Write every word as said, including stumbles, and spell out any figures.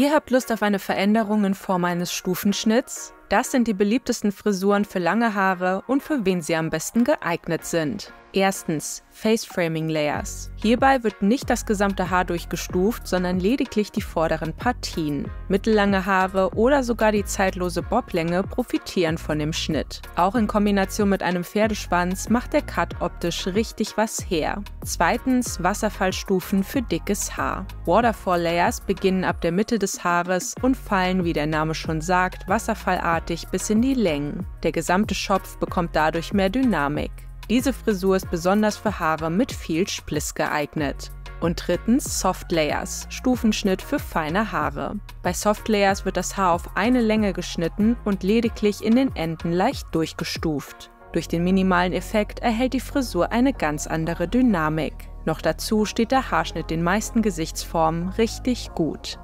Ihr habt Lust auf eine Veränderung in Form eines Stufenschnitts? Das sind die beliebtesten Frisuren für lange Haare und für wen sie am besten geeignet sind. Erstens, Face Framing Layers. Hierbei wird nicht das gesamte Haar durchgestuft, sondern lediglich die vorderen Partien. Mittellange Haare oder sogar die zeitlose Boblänge profitieren von dem Schnitt. Auch in Kombination mit einem Pferdeschwanz macht der Cut optisch richtig was her. Zweitens, Wasserfallstufen für dickes Haar. Waterfall Layers beginnen ab der Mitte des Haares und fallen, wie der Name schon sagt, wasserfallartig bis in die Längen. Der gesamte Schopf bekommt dadurch mehr Dynamik. Diese Frisur ist besonders für Haare mit viel Spliss geeignet. Und drittens Soft Layers, Stufenschnitt für feine Haare. Bei Soft Layers wird das Haar auf eine Länge geschnitten und lediglich in den Enden leicht durchgestuft. Durch den minimalen Effekt erhält die Frisur eine ganz andere Dynamik. Noch dazu steht der Haarschnitt den meisten Gesichtsformen richtig gut.